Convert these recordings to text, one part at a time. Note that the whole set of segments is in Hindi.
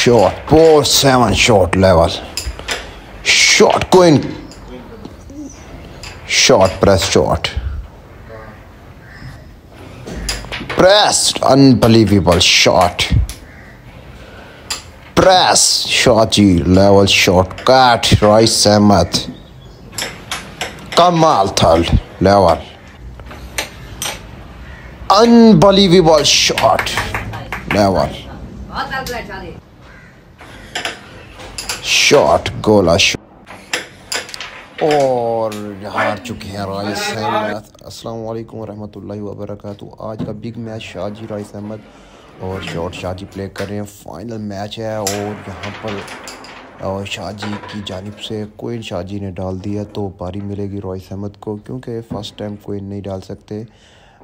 short, 4-7 short level, short queen, short press short, pressed, unbelievable shot, press, Shah Ji level short, cut, Royse Ahmad, Kamal third level, unbelievable shot, level, shot, गोला shot. और हार चुके हैं रॉयस अहमद। अस्सलाम वालेकुम वरहमतुल्लाहि वबरकातुहू। आज का big match Shah ji Royce Ahmed और शॉट शाह जी प्ले कर रहे हैं। फाइनल मैच है और यहाँ पर शाह जी की जानिब से कोई शाह जी ने डाल दिया तो पारी मिलेगी रॉयस अहमद को, क्योंकि फ़र्स्ट टाइम कोई नहीं डाल सकते,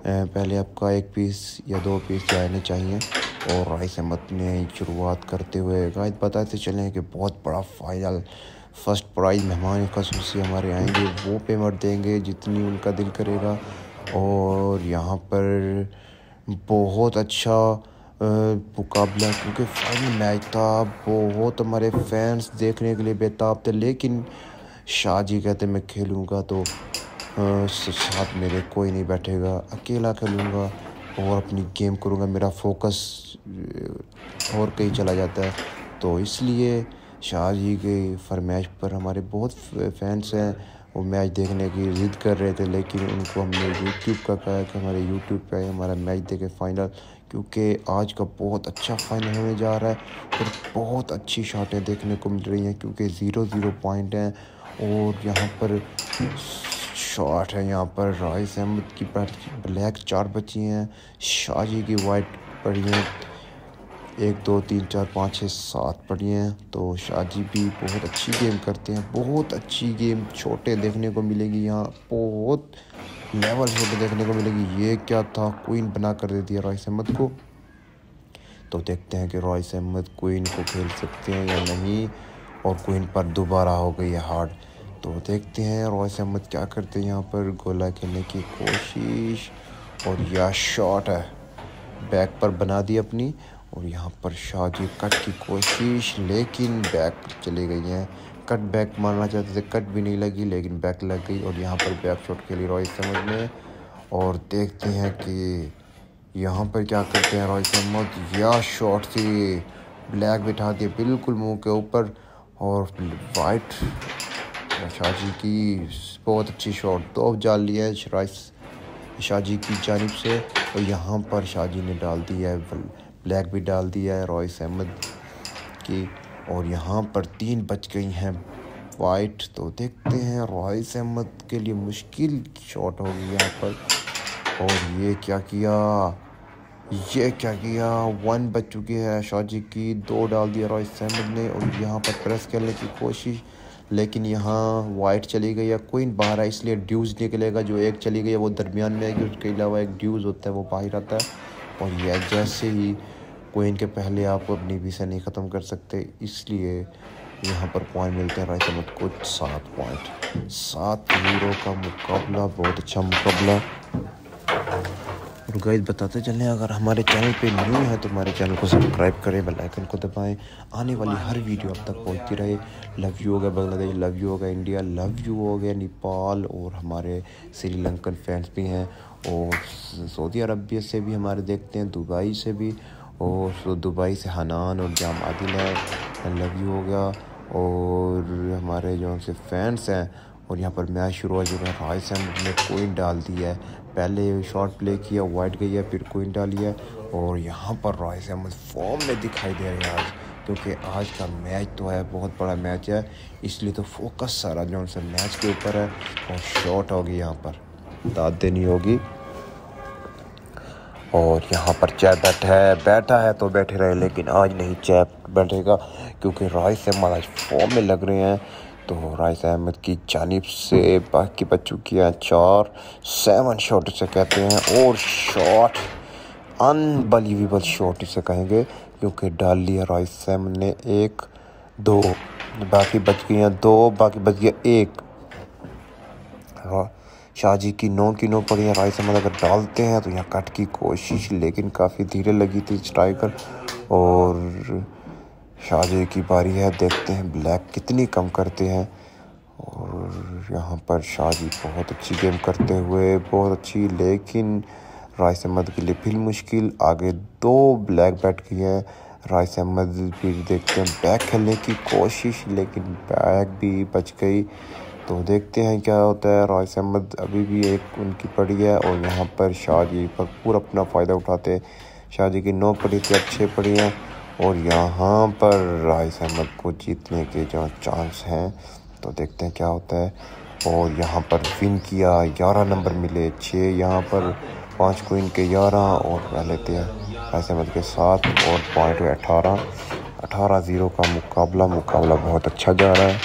पहले आपका एक पीस या दो पीस जाने चाहिए। और रॉयस अहमद ने शुरुआत करते हुए गायद बताते चलें कि बहुत बड़ा फाइनल, फर्स्ट प्राइज़ मेहमान खसूसी हमारे आएंगे, वो पेमेंट देंगे जितनी उनका दिल करेगा। और यहाँ पर बहुत अच्छा मुकाबला, क्योंकि फाइनल मैच था, बहुत हमारे फैंस देखने के लिए बेताब थे। लेकिन शाह जी कहते मैं खेलूँगा तो साथ मेरे कोई नहीं बैठेगा, अकेला खेलूँगा और अपनी गेम करूँगा, मेरा फोकस और कहीं चला जाता है। तो इसलिए शाह जी के फरमाइश पर हमारे बहुत फैंस हैं, वो मैच देखने की ज़िद कर रहे थे, लेकिन उनको हमने यूट्यूब का कहा कि हमारे यूट्यूब पे आए हमारा मैच देखे फाइनल, क्योंकि आज का बहुत अच्छा फाइनल होने जा रहा है और बहुत अच्छी शॉटें देखने को मिल रही हैं, क्योंकि 0-0 पॉइंट हैं। और यहाँ पर शॉट है, यहाँ पर रॉयस अहमद की ब्लैक 4 बची हैं, शाह जी की वाइट पड़ी हैं, 1 2 3 4 5 6 7 पड़ी हैं। तो शाह जी भी बहुत अच्छी गेम करते हैं, बहुत अच्छी गेम छोटे देखने को मिलेगी, यहाँ बहुत लेवल छोटे देखने को मिलेगी। ये क्या था, क्वीन बना कर दे दिया रॉयस अहमद को। तो देखते हैं कि रॉयस अहमद क्वीन को खेल सकते हैं या नहीं, और क्वीन पर दोबारा हो गई है हार्ड। तो देखते हैं रॉयस अहमद क्या करते हैं, यहाँ पर गोला खेलने की कोशिश, और यह शॉट है बैक पर बना दी अपनी, और यहाँ पर शाह जी कट की कोशिश, लेकिन बैक चली गई हैं। कट बैक मारना चाहते थे, कट भी नहीं लगी, लेकिन बैक लग गई, और यहाँ पर बैक शॉट खेली रॉयस अहमद ने। और देखते हैं कि यहाँ पर क्या करते हैं रॉयस अहमद, या शॉट से ब्लैक बिठा दिए बिल्कुल मुंह के ऊपर, और वाइट शाह जी की बहुत अच्छी शॉट, तो अब जाल लिया है शाह जी की जानिब से। और यहाँ पर शाह जी ने डाल दिया है, ब्लैक भी डाल दिया है रॉयस अहमद की, और यहाँ पर 3 बच गई हैं वाइट। तो देखते हैं रॉयस अहमद के लिए मुश्किल शॉट होगी यहाँ पर, और ये क्या किया, ये क्या किया, 1 बच चुकी है शाह जी की, 2 डाल दिया रॉयस अहमद ने। और यहाँ पर प्रेस करने की कोशिश, लेकिन यहाँ वाइट चली गई है, क्वीन बाहर है, इसलिए ड्यूज़ निकलेगा, जो एक चली गई है वो दरमियान में आएगी, उसके अलावा एक ड्यूज़ होता है वो बाहर आता है। और यह जैसे ही क्वीन के पहले आप अपनी बीसा नहीं ख़त्म कर सकते, इसलिए यहाँ पर पॉइंट मिलते हैं रॉयस अहमद को, 7 पॉइंट। 7-0 का मुकाबला, बहुत अच्छा मुकाबला। और गाइस बताते चलें, अगर हमारे चैनल पे न्यू है तो हमारे चैनल को सब्सक्राइब करें, बेल आइकन को दबाएं, आने वाली हर वीडियो आप तक पहुंचती रहे। लव यू हो गया बांग्लादेश, लव यू हो गया इंडिया, लव यू हो गया नेपाल, और हमारे श्रीलंकन फैंस भी हैं, और सऊदी अरबिया से भी हमारे देखते हैं, दुबई से भी, और दुबई से हनान और जाम आदिल है, लव यू हो गया। और हमारे जो उनसे फैंस हैं, और यहाँ पर मैच शुरू हो चुका है, रॉयस अहमद ने क्वीन डाल दिया है, पहले शॉट प्ले किया वाइट गई है, फिर क्वीन डाली है। और यहाँ पर रॉयस अहमद फॉर्म में दिखाई दे रहे हैं आज, क्योंकि आज का मैच तो है बहुत बड़ा मैच है, इसलिए तो फोकस सारा जो उनसे मैच के ऊपर है। और शॉट होगी यहाँ पर, दाद देनी होगी, और यहाँ पर चैप बैठा है तो बैठे रहे, लेकिन आज नहीं चैप बैठेगा, क्योंकि रॉयस अहमद आज फॉर्म में लग रहे हैं। तो रॉयस अहमद की जानिब से बाकी बच चुकी है 4-7 शॉट से कहते हैं, और शॉट अनबिलीवेबल शॉट इसे कहेंगे, क्योंकि डाल लिया रॉयस अहमद ने 1 2, बाकी बच गई हैं 2, बाकी बच गया 1। शाह जी की 9 की 9 पड़ी है, रॉयस अहमद अगर डालते हैं तो यहाँ कट की कोशिश, लेकिन काफ़ी धीरे लगी थी स्ट्राइकर, और शाह जी की बारी है, देखते हैं ब्लैक कितनी कम करते हैं। और यहाँ पर शाह जी बहुत अच्छी गेम करते हुए, बहुत अच्छी, लेकिन रॉयस अहमद के लिए फिर मुश्किल। आगे दो ब्लैक बैट की है, रॉयस अहमद फिर देखते हैं बैक खेलने की कोशिश, लेकिन बैक भी बच गई। तो देखते हैं क्या होता है। रॉयस अहमद अभी भी एक उनकी पड़ी है और यहाँ पर शाह जी पर पूरा अपना फ़ायदा उठाते हैं। शाह जी की 9 पड़ी थी, अब 6 पड़ी हैं और यहाँ पर रॉयस अहमद को जीतने के जो चांस हैं, तो देखते हैं क्या होता है। और यहाँ पर विन किया, 11 नंबर मिले, 6 यहाँ पर 5 क्वीन के 11 और पहले थे रॉयस अहमद के 7 और पॉइंट 18-18-0 का मुकाबला बहुत अच्छा जा रहा है।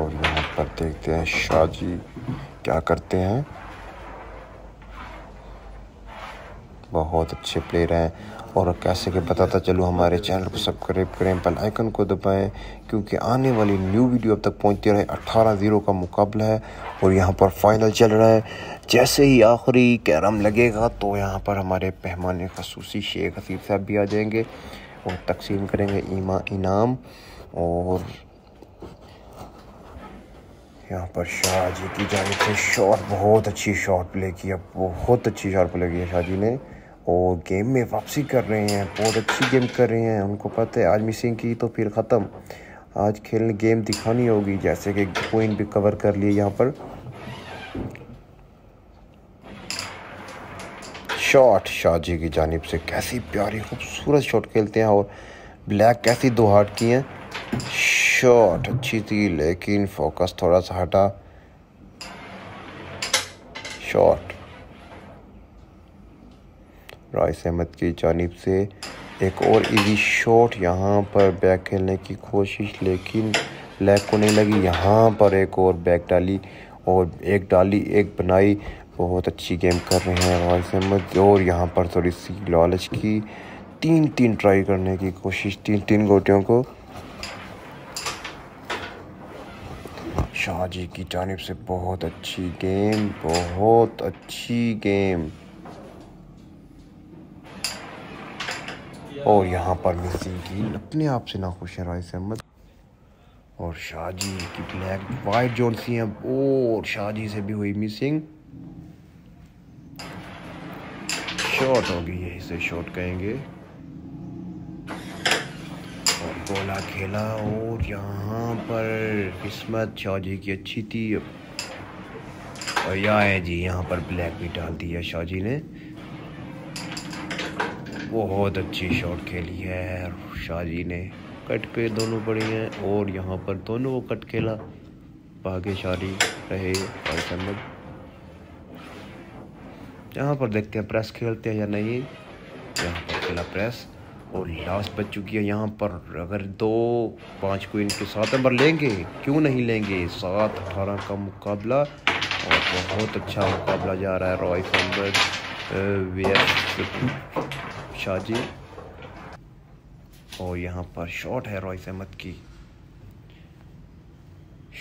और यहाँ पर देखते हैं शाह जी क्या करते हैं, बहुत अच्छे प्लेयर हैं। और कैसे कि बताता चलूँ, हमारे चैनल को सब्सक्राइब करें, बेल आइकन को दबाएं, क्योंकि आने वाली न्यू वीडियो अब तक पहुंचती रहे। 18-0 का मुकाबला है और यहाँ पर फाइनल चल रहा है। जैसे ही आखिरी कैरम लगेगा तो यहाँ पर हमारे मेहमान खसूसी शेख हसीब साहब भी आ जाएंगे और तकसीम करेंगे इनाम। और यहाँ पर शाह जी की जानिब से शॉट, बहुत अच्छी शॉट प्ले किया, शाह जी ने। और गेम में वापसी कर रहे हैं, बहुत अच्छी गेम कर रहे हैं। उनको पता है आज मिसिंग की तो फिर ख़त्म, आज खेलने गेम दिखानी होगी। जैसे कि क्वीन भी कवर कर लिए, यहाँ पर शॉट शाह जी की जानिब से, कैसी प्यारी खूबसूरत शॉट खेलते हैं। और ब्लैक कैसी दो हाथ की हैं, शॉट अच्छी थी लेकिन फोकस थोड़ा सा हटा। शॉट रॉयस अहमद की जानिब से एक और इजी शॉट, यहाँ पर बैक खेलने की कोशिश लेकिन ब्लैक को नहीं लगी। यहाँ पर एक और बैक डाली और एक डाली, एक बनाई, बहुत अच्छी गेम कर रहे हैं रॉयस अहमद। और यहाँ पर थोड़ी सी लालच की, 3-3 ट्राई करने की कोशिश, 3-3 गोटियों को। शाह जी की जानिब से बहुत अच्छी गेम, और यहाँ पर मिसिंग की, अपने आप से नाखुश है रॉयस अहमद। और शाह जी की ब्लैक वाइट जोड़ सी है और शाह जी से भी हुई मिसिंग। शॉट होगी, यही से शॉट कहेंगे। और गोला खेला और यहाँ पर किस्मत शाह जी की अच्छी थी। और या जी यहाँ पर ब्लैक भी डाल दिया शाह जी ने, बहुत अच्छी शॉट खेली है शाह जी ने। कट पे दोनों पड़ी हैं और यहाँ पर दोनों को कट खेला, भाग्यशाली रहे रॉयस अहमद। यहाँ पर देखते हैं प्रेस खेलते हैं या नहीं, यहाँ पर खेला प्रेस और लास्ट बच चुकी है। यहाँ पर अगर 2-5 को इनके 7 नंबर लेंगे, क्यों नहीं लेंगे। 7-18 का मुकाबला और बहुत अच्छा मुकाबला जा रहा है। रॉयस अहमद शाह जी और यहाँ पर शॉट है रॉयस अहमद की,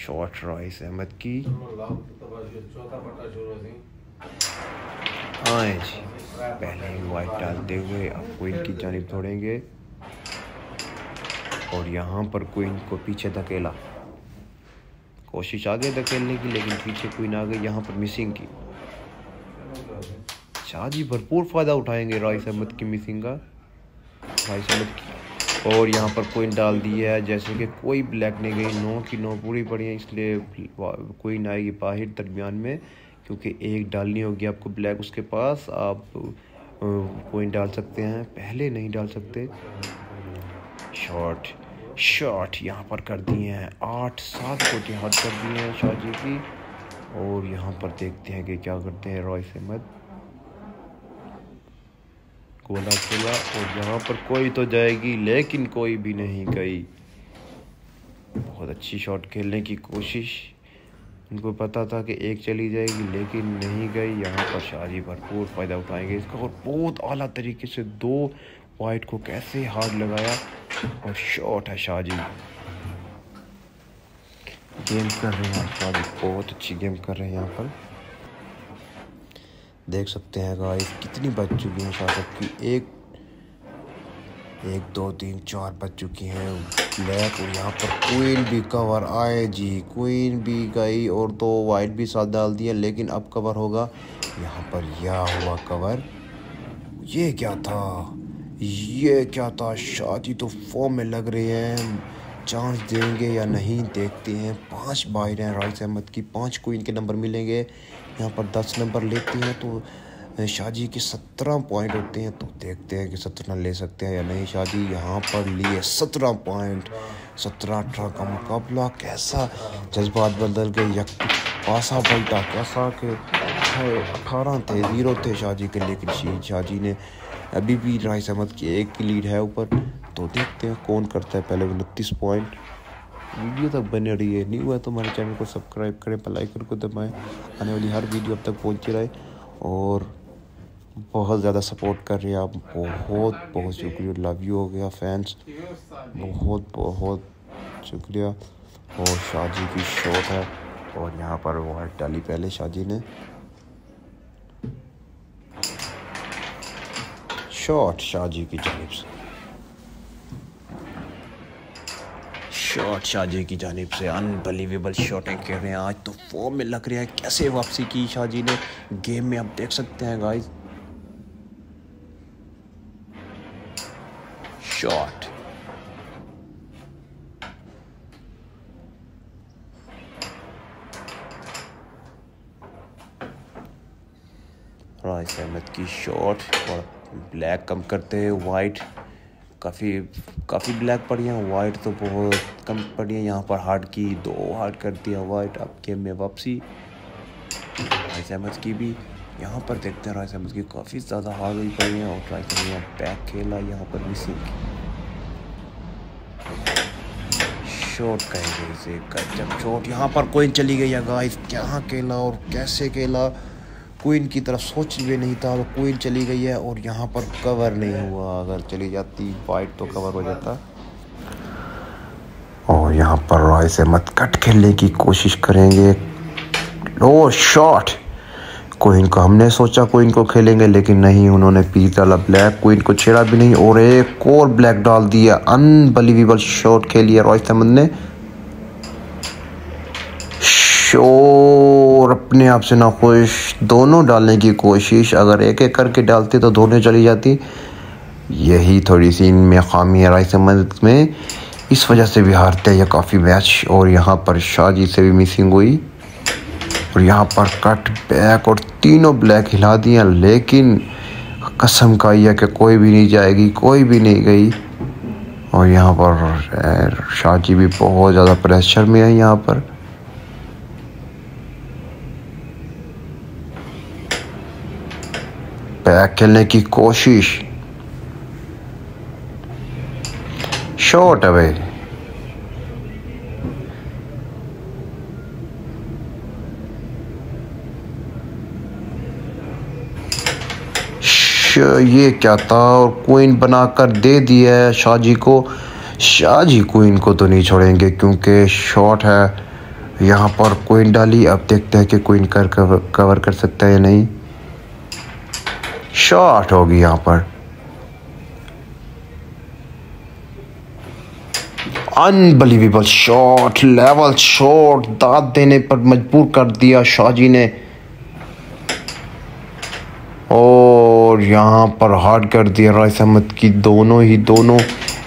शॉट रॉयस अहमद की। हाँ जी, पहले ही वाइट डालते हुए अब क्वीन की जानिब दौड़ेंगे और यहाँ पर क्वीन को पीछे धकेला, कोशिश आगे धकेलने की लेकिन पीछे क्वीन आ गई। यहाँ पर मिसिंग की, शाह जी भरपूर फ़ायदा उठाएंगे रॉयस अहमद की मिसिंग का, रॉयस अहमद की। और यहाँ पर क्वीन डाल दी है, जैसे कि कोई ब्लैक नहीं गई, 9 की 9 पूरी पड़ी है, इसलिए क्वीन आएगी बाहर दरमियान में, क्योंकि एक डालनी होगी आपको ब्लैक, उसके पास आप क्वीन डाल सकते हैं, पहले नहीं डाल सकते। शॉट यहाँ पर कर दिए हैं, 8-7 कोटी हाथ कर दिए हैं शाह जी की। और यहाँ पर देखते हैं कि क्या करते हैं रॉयस अहमद। गोला खेला और यहाँ पर कोई तो जाएगी लेकिन कोई भी नहीं गई। बहुत अच्छी शॉट खेलने की कोशिश, उनको पता था कि एक चली जाएगी लेकिन नहीं गई। यहाँ पर शाह जी भरपूर फ़ायदा उठाएंगे इसका और बहुत आला तरीके से 2 वाइट को कैसे हाथ लगाया। और शॉट है शाह जी, गेम कर रहे हैं शाह जी, बहुत अच्छी गेम कर रहे हैं। यहाँ पर देख सकते हैं गाइस कितनी बच चुकी है शाह जी की, एक एक दो तीन चार बज चुकी हैं। ब्लैक और यहाँ पर क्वीन भी कवर आए जी, क्वीन भी गई और दो वाइट भी साथ डाल दिया, लेकिन अब कवर होगा यहाँ पर। यह हुआ कवर। ये क्या था, ये क्या था? शादी तो फॉर्म में लग रही है, चांस देंगे या नहीं देखते हैं। 5 बाहर हैं रॉयस अहमद की, 5 क्वीन के नंबर मिलेंगे। यहाँ पर 10 नंबर लेती हैं तो शाह जी के 17 पॉइंट होते हैं, तो देखते हैं कि 17 ले सकते हैं या नहीं। शाह जी यहाँ पर लिए 17 पॉइंट। 17-18 का मुकाबला, कैसा जज्बात बदल गए, पासा पलटा, कैसा के 18 थे, 0 थे शाह जी के, लेकिन शाह जी ने अभी भी रॉयस अहमद की 1 की लीड है ऊपर। तो देखते हैं कौन करता है पहले 29 पॉइंट। वीडियो तक बने रहिए, नहीं हुआ तो हमारे चैनल को सब्सक्राइब करें, बेल आइकन को दबाएँ, आने वाली हर वीडियो अब तक पहुँच रहे और बहुत ज़्यादा सपोर्ट कर रहे हैं आप। बहुत बहुत शुक्रिया, लव यू हो गया फैंस, बहुत बहुत शुक्रिया। और शाह जी की शॉट है और यहाँ पर वाइट डाली पहले शाह जी ने, शॉट शाह जी की जानिब से, शॉट शाह जी की जानिब से। अनबिलीवेबल शॉटिंग कर रहे हैं, आज तो फॉर्म में लग रहा है। कैसे वापसी की शाह जी ने गेम में, आप देख सकते हैं गाइस। शॉट रॉयस अहमद की शॉट और ब्लैक कम करते हैं, वाइट काफ़ी ब्लैक पड़ी हैं, वाइट तो बहुत कम पड़ी है। यहाँ पर हार्ड की, 2 हार्ड कर दिया वाइट। अब गेम में वापसी रॉयस अहमद की भी। यहाँ पर देखते हैं रॉयस अहमद की काफ़ी ज़्यादा हार्ड हुई पड़ी है और रॉयस अहमद यहाँ बैक खेला, यहाँ पर मिसिंग शॉट कहेंगे इसे, जब शॉट यहाँ पर क्वीन चली गई है गाइस। कहाँ खेला और कैसे खेला, क्वीन की तरफ सोच भी नहीं था और क्वीन चली गई है और यहाँ पर कवर नहीं हुआ। अगर चली जाती वाइट तो कवर हो जाता। और यहाँ पर रॉयस अहमद कट खेलने की कोशिश करेंगे। लो शॉट, क्वीन को हमने सोचा क्वीन को खेलेंगे, लेकिन नहीं, उन्होंने पीस डाला ब्लैक, क्वीन को छेड़ा भी नहीं और एक और ब्लैक डाल दिया। अनबिलीवेबल शॉट खेली है रॉयस अहमद ने, और अपने आप से नाखुश। दोनों डालने की कोशिश, अगर एक एक करके डालते तो दोनों चली जाती। यही थोड़ी सी इनमें खामी है रॉयस अहमद में, इस वजह से भी हारते हैं ये काफ़ी मैच। और यहाँ पर शाह जी से भी मिसिंग हुई और यहाँ पर कट बैक और तीनों ब्लैक हिला दिया, लेकिन कसम खाई है कि कोई भी नहीं जाएगी, कोई भी नहीं गई। और यहाँ पर शाह जी भी बहुत ज़्यादा प्रेशर में है। यहाँ पर बैक खेलने की कोशिश, शॉट अवे। ये क्या था, और क्वीन बनाकर दे दिया है शाह जी को। शाह जी क्वीन को तो नहीं छोड़ेंगे क्योंकि शॉट है। यहाँ पर क्वीन डाली, अब देखते हैं कि क्वीन कवर कर सकता है या नहीं। शॉट होगी यहाँ पर, अनबिलीवेबल शॉट, लेवल शॉट, दाद देने पर मजबूर कर दिया शाह जी ने। और यहाँ पर हार्ड कर दिया रॉयस अहमद की, दोनों,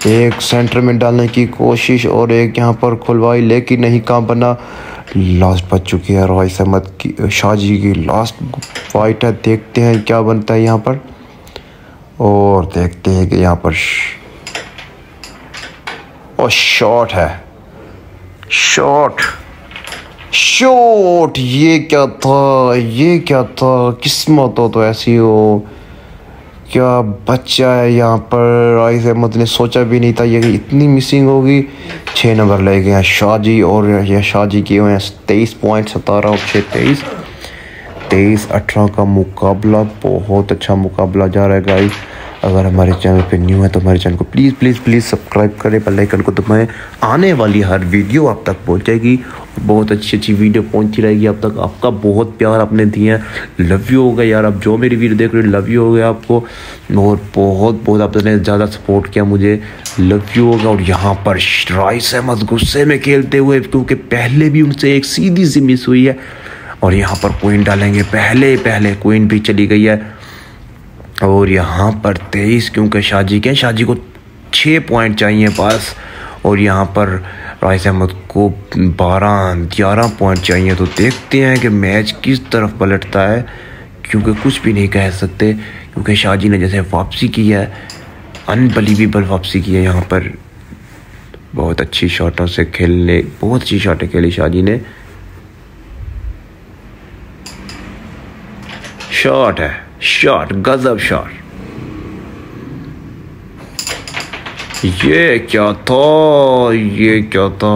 एक सेंटर में डालने की कोशिश और एक यहाँ पर खुलवाई, लेकिन नहीं काम बना। लास्ट बच चुकी है रॉयस अहमद की, शाह जी की लास्ट फाइट है। देखते हैं क्या बनता है यहाँ पर और देखते हैं कि यहाँ पर और शॉट है, शॉट। ये क्या था, किस्मत हो तो ऐसी हो। क्या बच्चा है यहाँ पर, रॉयस अहमद ने सोचा भी नहीं था ये इतनी मिसिंग होगी। 6 नंबर ले गए हैं शाह जी और यह शाह जी के हुए हैं 23 पॉइंट, 17 और 6 23 18 का मुकाबला। बहुत अच्छा मुकाबला जा रहा है गाइस। अगर हमारे चैनल पे न्यू है तो हमारे चैनल को प्लीज़ प्लीज़ प्लीज़ सब्सक्राइब करें, बेल आइकन को दबाएं, आने वाली हर वीडियो आप तक पहुंचेगी, बहुत अच्छी अच्छी वीडियो पहुंचती रहेगी आप तक। आपका बहुत प्यार आपने दिया है, लव यू हो गया यार, आप जो मेरी वीडियो देख रहे हो लव यू हो गया आपको, और बहुत बहुत आपने ज़्यादा सपोर्ट किया मुझे, लव यू हो गया। और यहाँ पर रॉयस अहमद गुस्से में खेलते हुए, क्योंकि पहले भी उनसे एक सीधी सी मिस हुई है, और यहाँ पर क्वीन डालेंगे, पहले पहले क्वीन भी चली गई है। और यहाँ पर 23 क्योंकि शाह जी के, शाह जी को 6 पॉइंट चाहिए पास, और यहाँ पर रॉयस अहमद को 11 पॉइंट चाहिए। तो देखते हैं कि मैच किस तरफ पलटता है, क्योंकि कुछ भी नहीं कह सकते, क्योंकि शाह जी ने जैसे वापसी की है, अनबिलीवेबल वापसी की है। यहाँ पर बहुत अच्छी शॉटों से खेलने, बहुत अच्छी शॉटें खेली शाह जी ने, शॉट है शॉट, गजब शॉट। ये क्या था, ये क्या था,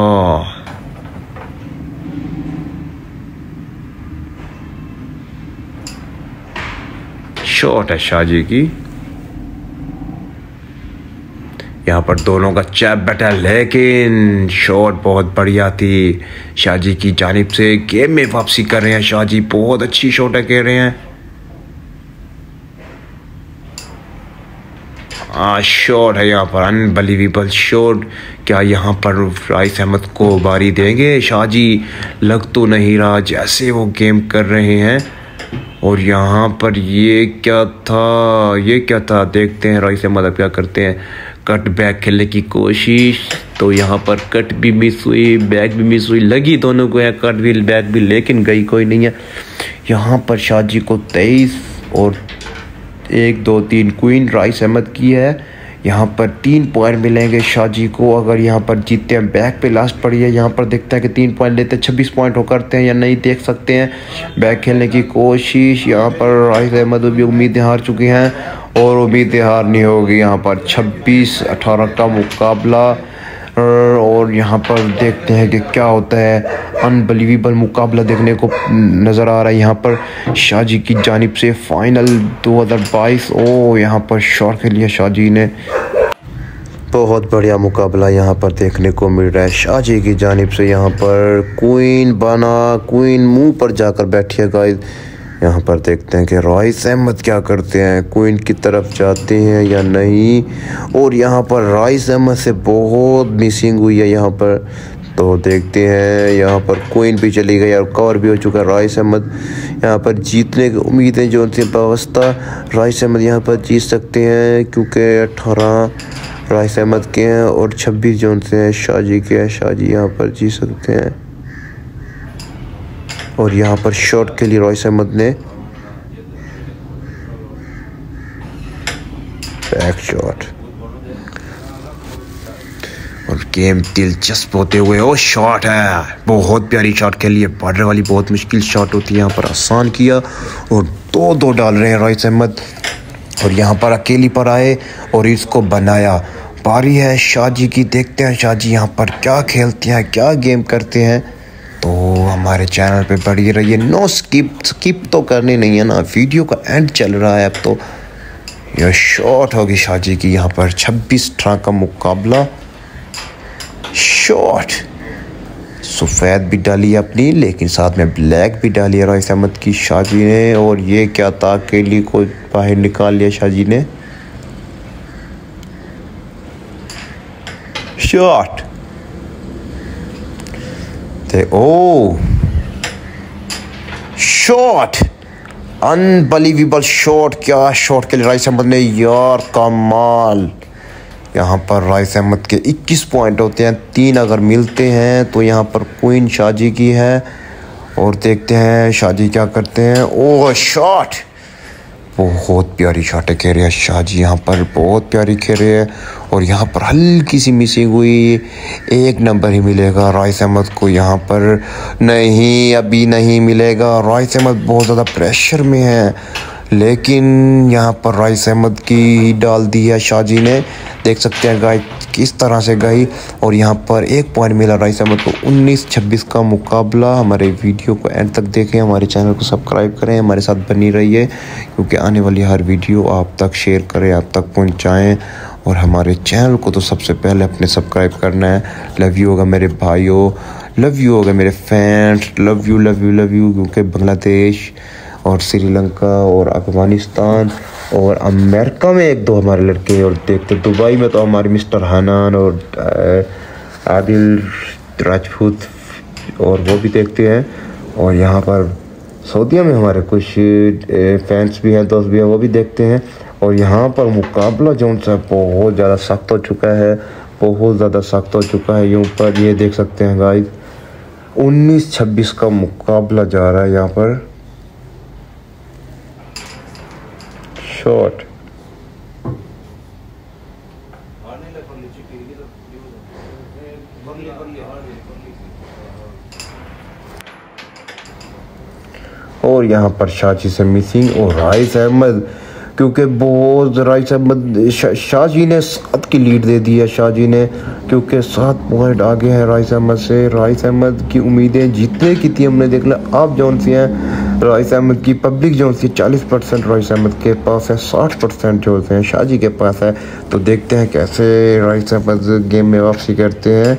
शॉट है शाह जी की। यहाँ पर दोनों का चैप बैटल, लेकिन शॉट बहुत बढ़िया थी शाह जी की जानिब से। गेम में वापसी कर रहे हैं शाह जी, बहुत अच्छी शॉटें कह रहे हैं। शॉट है यहाँ पर, अनबिलीवेबल शॉट। क्या यहाँ पर रॉयस अहमद को बारी देंगे शाह जी? लग तो नहीं रहा जैसे वो गेम कर रहे हैं। और यहाँ पर ये क्या था, ये क्या था, देखते हैं रॉयस अहमद अब क्या करते हैं। कट बैक खेलने की कोशिश, तो यहाँ पर कट भी मिस हुई, बैक भी मिस हुई, लगी दोनों को, या कट भी बैक भी, लेकिन गई कोई नहीं है। यहाँ पर शाह जी को 23 और 1 2 3 क्वीन रॉयस अहमद की है। यहाँ पर 3 पॉइंट मिलेंगे शाह जी को अगर यहाँ पर जीतते हैं। बैक पे लास्ट पड़ी है, यहाँ पर देखते हैं कि 3 पॉइंट लेते हैं, 26 पॉइंट हो करते हैं या नहीं, देख सकते हैं। बैक खेलने की कोशिश, यहाँ पर रॉयस अहमद भी उम्मीदें हार चुकी हैं, और उम्मीदें हार नहीं होगी। यहाँ पर 26-18 का मुकाबला, और यहाँ पर देखते हैं कि क्या होता है। अनबिलीवेबल मुकाबला देखने को नज़र आ रहा है यहाँ पर शाह जी की जानिब से। फाइनल 2022, ओ यहाँ पर शॉट खेल लिया शाह जी ने, बहुत बढ़िया मुकाबला यहाँ पर देखने को मिल रहा है शाह जी की जानिब से। यहाँ पर क्वीन बना, क्वीन मुंह पर जाकर बैठी है गाइस। यहाँ पर देखते हैं कि रॉयस अहमद क्या करते हैं, क्वीन की तरफ जाते हैं या नहीं। और यहाँ पर रॉयस अहमद से बहुत मिसिंग हुई है यहाँ पर, तो देखते हैं। यहाँ पर क्वीन भी चली गई और कवर भी हो चुका है रॉयस अहमद। यहाँ पर जीतने की उम्मीदें जो थी वास्ता, रॉयस अहमद यहाँ पर जीत सकते हैं, क्योंकि 18 रॉयस अहमद के हैं और 26 जो हैं शाह जी के हैं। शाह जी यहाँ पर जीत सकते हैं। और यहाँ पर शॉट के लिए रॉयस अहमद ने, बैक शॉट, और गेम दिलचस्प होते हुए। ओ शॉट है, बहुत प्यारी शॉट के लिए, बॉर्डर वाली बहुत मुश्किल शॉट होती है, यहाँ पर आसान किया। और 2-2 डाल रहे हैं रॉयस अहमद, और यहाँ पर अकेली पर आए और इसको बनाया। पारी है शाह जी की, देखते हैं शाह जी यहाँ पर क्या खेलते हैं, क्या गेम करते हैं। तो हमारे चैनल पे बढ़ी रहिए, नो स्किप तो करनी नहीं है ना, वीडियो का एंड चल रहा है अब। तो यह शॉट होगी शाह जी की यहाँ पर, 26-18 का मुकाबला। शॉट सफ़ेद भी डाली है अपनी, लेकिन साथ में ब्लैक भी डाली है रॉयस अहमद की शाह जी ने। और ये क्या था, अकेली को बाहर निकाल लिया शाह जी ने। शॉट थे, ओ शॉट, अनबिलीवेबल शॉट। क्या शॉट के लिए रॉयस अहमद ने, यार कमाल। यहाँ पर रॉयस अहमद के 21 पॉइंट होते हैं, 3 अगर मिलते हैं तो। यहाँ पर क्वीन शाह जी की है, और देखते हैं शाह जी क्या करते हैं। ओ शॉट, बहुत प्यारी शॉटें खेल रहे हैं शाह जी, यहाँ पर बहुत प्यारी खेल रहे हैं। और यहाँ पर हल्की सी मिसिंग हुई, 1 नंबर ही मिलेगा रॉयस अहमद को यहाँ पर। नहीं, अभी नहीं मिलेगा, रॉयस अहमद बहुत ज़्यादा प्रेशर में है। लेकिन यहाँ पर रॉयस अहमद की डाल दी है शाह जी ने, देख सकते हैं गाइस किस तरह से गई और यहाँ पर एक पॉइंट मिला रईस अहमद को 19-26 का मुकाबला। हमारे वीडियो को एंड तक देखें, हमारे चैनल को सब्सक्राइब करें, हमारे साथ बनी रहिए क्योंकि आने वाली हर वीडियो आप तक शेयर करें, आप तक पहुँचाएँ। और हमारे चैनल को तो सबसे पहले अपने सब्सक्राइब करना है। लव यू होगा मेरे भाइयों, लव यू होगा मेरे fans, love you love you love you. क्योंकि बांग्लादेश और श्रीलंका और अफगानिस्तान और अमेरिका में 1-2 हमारे लड़के, और देखते दुबई में तो हमारे मिस्टर हनान और आदिल राजपूत और वो भी देखते हैं। और यहाँ पर सऊदीया में हमारे कुछ फैंस भी हैं, दोस्त भी हैं, वो भी देखते हैं। और यहाँ पर मुकाबला जो सा बहुत ज़्यादा सख्त हो चुका है, बहुत ज़्यादा सख्त हो चुका है। यूँ पर ये देख सकते हैं गाइस 19-26 का मुकाबला जा रहा है। यहाँ पर शॉट और यहाँ पर शाह जी से मिसिंग और रईस अहमद, क्योंकि बहुत रईस अहमद शाह जी ने 7 की लीड दे दी है। शाह जी ने क्योंकि 7 पॉइंट आगे हैं रईस अहमद से। रईस अहमद की उम्मीदें जितने की थी हमने देख लिया। आप जौन सी हैं रईस अहमद की पब्लिक जौन सी 40% रईस अहमद के पास है, 60% जो हैं शाह जी के पास है। तो देखते हैं कैसे रईस अहमद गेम में वापसी करते हैं।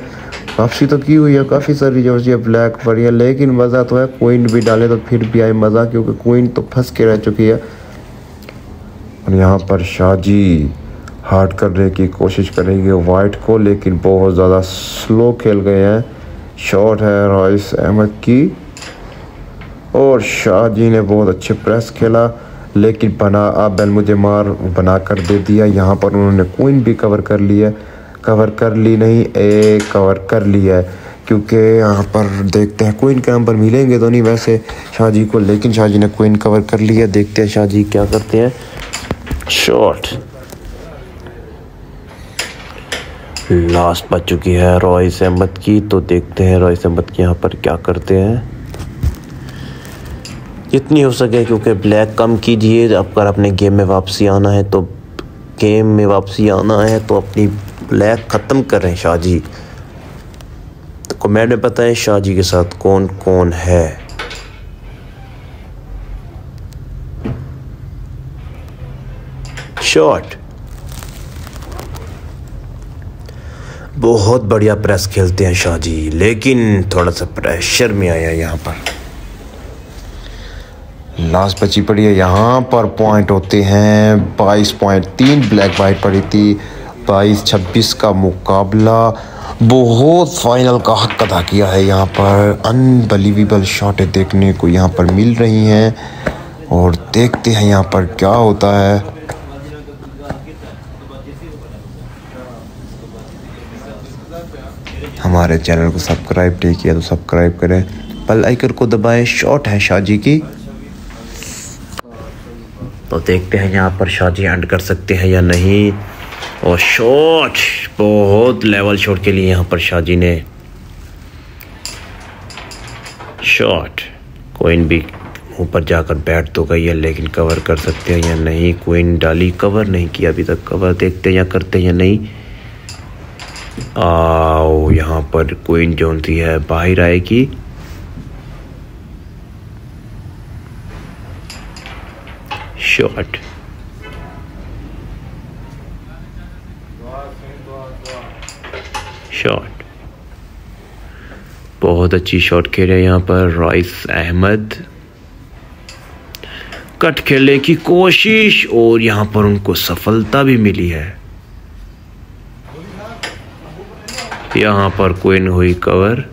वापसी तो की हुई है काफ़ी सारी जो है ब्लैक पर है, लेकिन मज़ा तो है। कोइन भी डाले तो फिर भी आए मज़ा, क्योंकि कोइन तो फंस के रह चुकी है। और यहाँ पर शाह जी हार्ड करने की कोशिश करेंगे वाइट को, लेकिन बहुत ज़्यादा स्लो खेल गए हैं। शॉट है रईस अहमद की और शाह जी ने बहुत अच्छे प्रेस खेला, लेकिन बना अब बैल मुझे मार बना कर दे दिया। यहाँ पर उन्होंने कोइन भी कवर कर लिया, कवर कर ली नहीं एक कवर कर लिया है, क्योंकि यहाँ पर देखते हैं कोइन के पर मिलेंगे तो नहीं वैसे शाह जी को, लेकिन शाह जी ने कोइन कवर कर लिया। देखते हैं शाह जी क्या करते हैं। शॉट लास्ट बच चुकी है रईस अहमद की, तो देखते हैं रईस अहमद की यहाँ पर क्या करते हैं। जितनी हो सके क्योंकि ब्लैक कम कीजिए, अगर अपने गेम में वापसी आना है तो अपनी ब्लैक ख़त्म कर रहे हैं शाह जी। तो कमेंट में बताएं शाह जी के साथ कौन कौन है। शॉट बहुत बढ़िया प्रेस खेलते हैं शाह जी, लेकिन थोड़ा सा प्रेशर में आया यहाँ पर। लास्ट बची पड़ी है यहाँ पर। पॉइंट होते हैं 22 पॉइंट, 3 ब्लैक वाइट पड़ी थी। 22-26 का मुकाबला, बहुत फाइनल का हक अदा किया है यहाँ पर। अनबिलीवेबल शॉटें देखने को यहाँ पर मिल रही हैं और देखते हैं यहाँ पर क्या होता है। हमारे चैनल को सब्सक्राइब नहीं किया तो सब्सक्राइब करें, बेल आइकन को दबाएं। शॉट है शाह जी की, तो देखते हैं यहाँ पर शाह जी एंड कर सकते हैं या नहीं। और शॉट बहुत लेवल शॉट के लिए यहाँ पर शाह जी ने शॉट कोइन भी ऊपर जाकर बैठ तो गई है, लेकिन कवर कर सकते हैं या नहीं। कोइन डाली, कवर नहीं किया अभी तक। कवर देखते हैं या करते हैं या नहीं। आओ यहाँ पर कोइन जोन थी है बाहर आएगी। शॉट शॉट बहुत अच्छी शॉट खेले यहाँ पर रईस अहमद। कट खेलने की कोशिश और यहाँ पर उनको सफलता भी मिली है। यहाँ पर कोइन हुई कवर।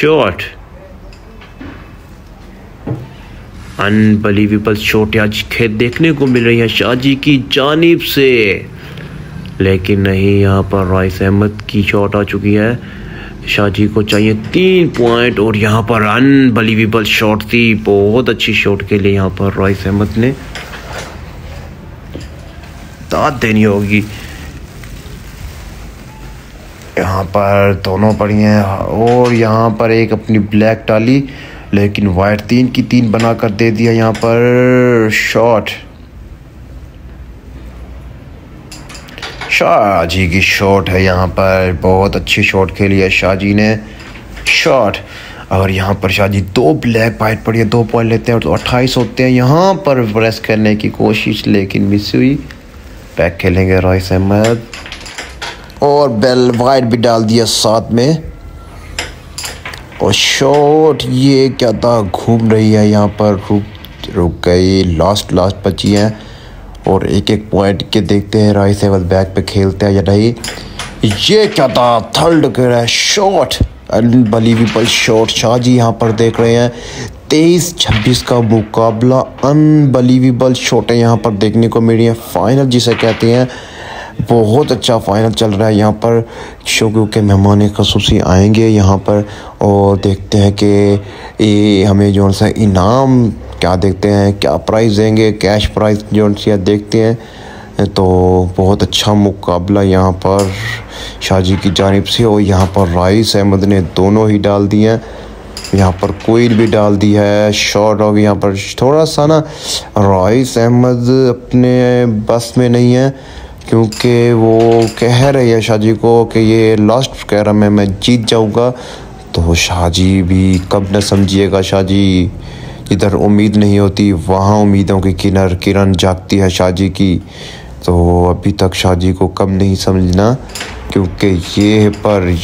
शॉट अनबिलीवेबल शॉट आज खेत देखने को मिल रही है शाह जी की जानिब से, लेकिन नहीं। यहाँ पर रईस अहमद की शॉट आ चुकी है। शाह जी को चाहिए 3 पॉइंट और यहाँ पर अनबिलीवेबल शॉट थी। बहुत अच्छी शॉट के लिए यहाँ पर रईस अहमद ने दाद देनी होगी। यहाँ पर दोनों पड़ी हैं और यहाँ पर एक अपनी ब्लैक डाली, लेकिन वाइट 3 की 3 बना कर दे दिया यहाँ पर। शॉट शाह जी की शॉट है, यहाँ पर बहुत अच्छी शॉट खेली है शाह जी ने, शॉट। और यहाँ पर शाह जी दो ब्लैक वाइट पड़ी है, 2 पॉइंट लेते हैं और 28 होते हैं। यहाँ पर प्रेस करने की कोशिश लेकिन मिस हुई। पैक खेलेंगे रॉयस अहमद और बेल वाइट भी डाल दिया साथ में, और शॉट ये क्या था, घूम रही है यहाँ पर, रुक गई। लास्ट बची है और एक पॉइंट के देखते हैं रॉयस अहमद बैक पे खेलते हैं या नहीं। ये क्या था, थर्ड कर shot, unbelievable shot. Shah ji यहाँ पर देख रहे हैं 23-26 का मुकाबला, अनबिलीवेबल शॉटें यहाँ पर देखने को मिली हैं। फाइनल जिसे कहते हैं, बहुत अच्छा फाइनल चल रहा है यहाँ पर, क्योंकि मेहमान खसूसी आएंगे यहाँ पर और देखते हैं कि ये हमें जो सा इनाम क्या देखते हैं, क्या प्राइज़ देंगे, कैश प्राइज़ जो सा देखते हैं। तो बहुत अच्छा मुकाबला यहाँ पर शाह जी की जानिब से, और यहाँ पर रॉयस अहमद ने दोनों ही डाल दिए हैं, यहाँ पर कोयल भी डाल दी है, शॉट होगी यहाँ पर। थोड़ा सा ना रॉयस अहमद अपने बस में नहीं है, क्योंकि वो कह रही है शाह जी को कि ये लास्ट कह रहा मैं जीत जाऊंगा। तो शाह जी भी कब न समझिएगा, शाह जी इधर उम्मीद नहीं होती, वहाँ उम्मीदों की किरण जागती है शाह जी की। तो अभी तक शाह जी को कम नहीं समझना, क्योंकि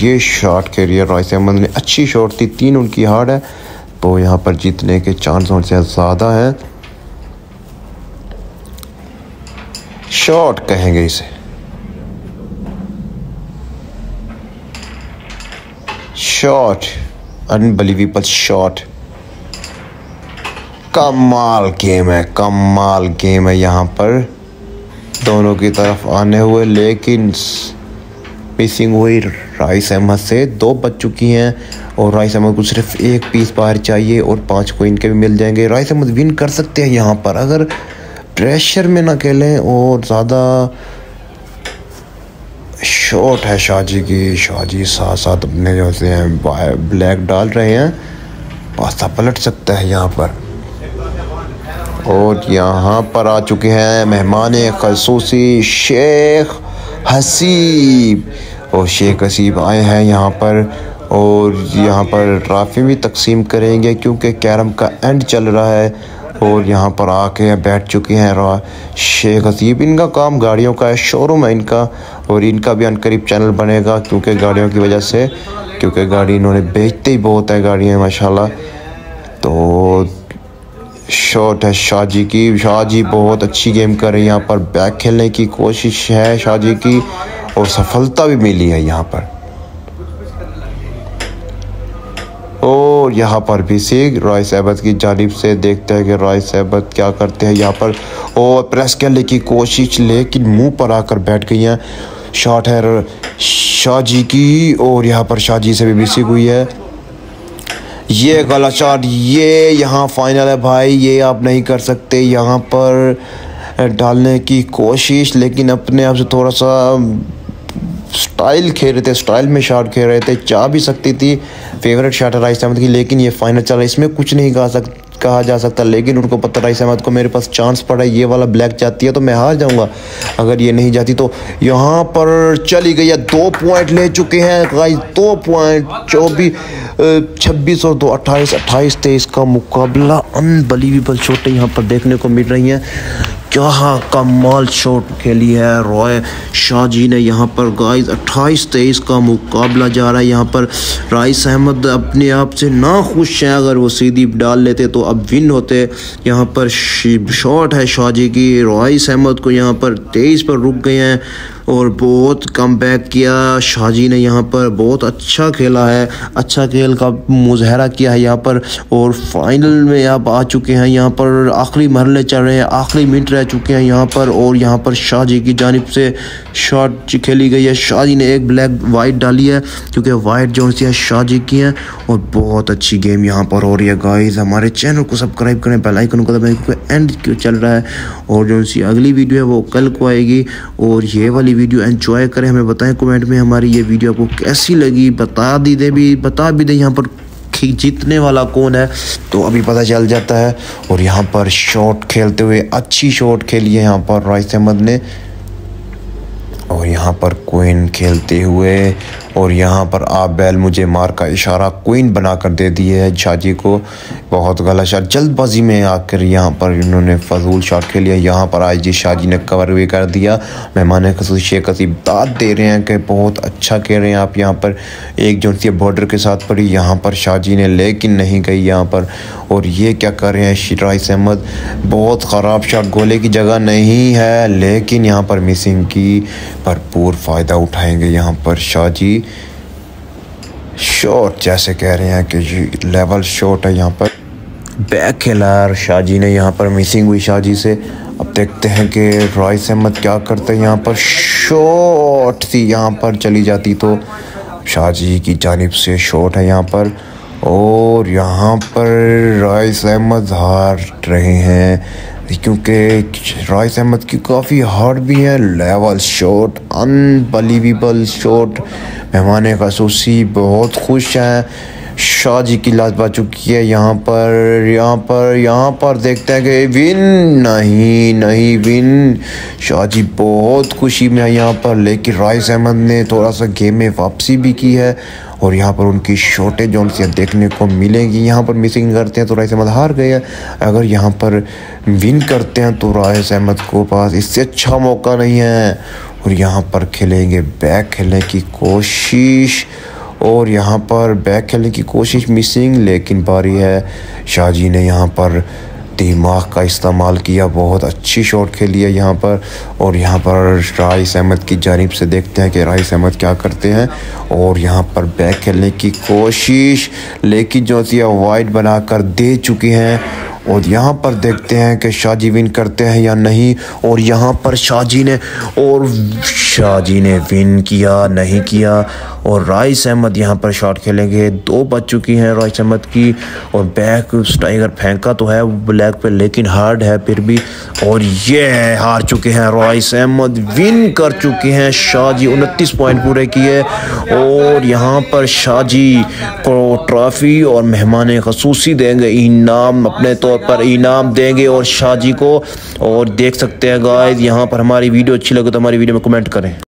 ये शॉट खेली है रॉयस अहमद ने, अच्छी शॉट थी, 3 उनकी हार्ड है, तो यहाँ पर जीतने के चांस उनसे ज़्यादा हैं। शॉट कहेंगे इसे, शॉट, अनबिलीवेबल शॉट, कमाल गेम है। यहाँ पर दोनों की तरफ आने हुए, लेकिन मिसिंग हुई रॉयस अहमद से, 2 बच चुकी हैं और रॉयस अहमद को सिर्फ 1 पीस बाहर चाहिए और 5 कोइन के भी मिल जाएंगे। रॉयस अहमद विन कर सकते हैं यहाँ पर, अगर प्रेशर में ना खेलें। और ज़्यादा शॉट है शाह जी की, शाह जी साथ अपने जो से ब्लैक डाल रहे हैं, पासा पलट सकता है यहाँ पर। और यहाँ पर आ चुके हैं मेहमान खसूसी शेख हसीब, और शेख हसीब आए हैं यहाँ पर, और यहाँ पर ट्राफी भी तकसीम करेंगे क्योंकि कैरम का एंड चल रहा है। और यहाँ पर आके बैठ चुके हैं शेख हसीब, इनका काम गाड़ियों का है, शोरूम है इनका, और इनका भी अनकरीब चैनल बनेगा क्योंकि गाड़ियों की वजह से, क्योंकि गाड़ी इन्होंने बेचते ही बहुत है गाड़ियाँ माशाल्लाह। तो शॉट है शाह जी की, शाह जी बहुत अच्छी गेम कर रही है, यहाँ पर बैक खेलने की कोशिश है शाह जी की और सफलता भी मिली है यहाँ पर। और यहाँ पर भी सीख रॉयस अहमद की जानिब से, देखते हैं कि रॉयस अहमद क्या करते हैं यहाँ पर, और प्रेस करने की कोशिश लेकिन मुंह पर आकर बैठ गई हैं। शॉट है शाह जी की और यहाँ पर शाह जी से भी मिसिंग हुई है, ये गलत शॉट। ये यहाँ फाइनल है भाई, ये आप नहीं कर सकते। यहाँ पर डालने की कोशिश लेकिन अपने आप से थोड़ा सा स्टाइल खेल रहे थे, स्टाइल में शॉट खेल रहे थे, चाह भी सकती थी। फेवरेट शॉट है रॉयस अहमद की, लेकिन ये फाइनल चल रहा है, इसमें कुछ नहीं कहा जा सकता। लेकिन उनको पता रॉयस अहमद को मेरे पास चांस पड़ा है, ये वाला ब्लैक जाती है तो मैं हार जाऊंगा, अगर ये नहीं जाती तो। यहाँ पर चली गई है, 2 पॉइंट ले चुके हैं गाइस, 2 पॉइंट, 26 और 2 28, 28-23 का मुकाबला। अनबिलीवेबल शॉटें यहाँ पर देखने को मिल रही हैं, क्या कमाल शॉट खेली है शाह जी ने यहाँ पर गाइस। 28-23 का मुकाबला जा रहा है यहाँ पर। रॉयस अहमद अपने आप से ना खुश हैं, अगर वो सीधी डाल लेते तो अब विन होते। यहाँ पर शॉट है शाह जी की, रॉयस अहमद को यहाँ पर 23 पर रुक गए हैं और बहुत कम बैक किया शाह जी ने। यहाँ पर बहुत अच्छा खेला है, अच्छा खेल का मुजहरा किया है यहाँ पर, और फाइनल में आप आ चुके हैं। यहाँ पर आखिरी मरहले चल रहे हैं, आखिरी मिनट रह चुके हैं यहाँ पर, और यहाँ पर शाह जी की जानिब से शॉट खेली गई है। शाह जी ने एक ब्लैक वाइट डाली है क्योंकि वाइट जो है शाह जी की है, और बहुत अच्छी गेम यहाँ पर हो रही है गाइज। हमारे चैनल को सब्सक्राइब करें, बेल आइकन को दबाएं क्योंकि एंड क्यों चल रहा है, और जो सी अगली वीडियो है वो कल को आएगी। और ये वाली वीडियो एंजॉय करें, हमें बताएं कमेंट में हमारी ये वीडियो आपको कैसी लगी, बता भी दें यहाँ पर जीतने वाला कौन है, तो अभी पता चल जाता है। और यहाँ पर शॉट खेलते हुए अच्छी शॉट खेली है यहाँ पर रॉयस अहमद ने, और यहाँ पर क्वीन खेलते हुए और यहाँ पर आप बैल मुझे मार का इशारा क्वीन बनाकर दे दिए है शाह जी को। बहुत गलत शॉट, जल्दबाजी में आकर यहाँ पर इन्होंने फजूल शॉट खेलिया। यहाँ पर आज जी शाह जी ने कवर भी कर दिया। मेहमान खसूस शेख हसीब दाद दे रहे हैं कि बहुत अच्छा कह रहे हैं आप। यहाँ पर एक जो सी बॉर्डर के साथ पड़ी, यहाँ पर शाह जी ने लेकिन नहीं गई यहाँ पर। और ये क्या कर रहे हैं रॉयस अहमद, बहुत ख़राब शॉट, गोले की जगह नहीं है लेकिन यहाँ पर मिसिंग की भरपूर फ़ायदा उठाएंगे यहाँ पर शाह जी। शॉट जैसे कह रहे हैं कि ये लेवल शॉट है। यहाँ पर बैक खिलार शाह जी ने, यहाँ पर मिसिंग हुई शाह जी से। अब देखते हैं कि रॉयस अहमद क्या करते हैं। यहाँ पर शॉट थी, यहाँ पर चली जाती तो शाह जी की जानिब से शॉट है यहाँ पर। और यहाँ पर रॉयस अहमद हार रहे हैं क्योंकि रॉयस अहमद की काफ़ी हार्ड भी है। Level shot, unbelievable shot. मेहमान खसूसी बहुत खुश हैं, शाह जी की लात बच चुकी है यहाँ पर। यहाँ पर देखते हैं कि विन नहीं विन। शाह जी बहुत खुशी में है यहाँ पर, लेकिन रॉयस अहमद ने थोड़ा सा गेम में वापसी भी की है और यहाँ पर उनकी शॉटें जो उनसे देखने को मिलेंगी। यहाँ पर मिसिंग करते हैं तो रॉयस अहमद हार गए हैं। अगर यहाँ पर विन करते हैं तो रॉयस अहमद को पास इससे अच्छा मौका नहीं है। और यहाँ पर खेलेंगे बैक खेलने की कोशिश, और यहाँ पर बैक खेलने की कोशिश मिसिंग, लेकिन बारी है शाह जी ने यहाँ पर दिमाग का इस्तेमाल किया, बहुत अच्छी शॉट खेली है यहाँ पर। और यहाँ पर रॉयस अहमद की जानिब से देखते हैं कि रॉयस अहमद क्या करते हैं। और यहाँ पर बैक खेलने की कोशिश, लेकिन जो थी वाइड बनाकर दे चुकी हैं। और यहाँ पर देखते हैं कि शाह जी विन करते हैं या नहीं। और यहाँ पर शाह जी ने विन किया नहीं किया। और रॉयस अहमद यहाँ पर शॉट खेलेंगे, दो बच चुकी हैं रॉयस अहमद की। और बैक स्ट्राइकर फेंका तो है ब्लैक पे, लेकिन हार्ड है फिर भी। और ये हार चुके हैं रॉयस अहमद, विन कर चुके हैं शाह जी। 29 पॉइंट पूरे किए। और यहाँ पर शाह जी को ट्रॉफी और मेहमान खसूसी देंगे, इनाम अपने तौर पर इनाम देंगे और शाह जी को। और देख सकते हैं गाइस, यहाँ पर हमारी वीडियो अच्छी लगे तो हमारी वीडियो में कमेंट करें।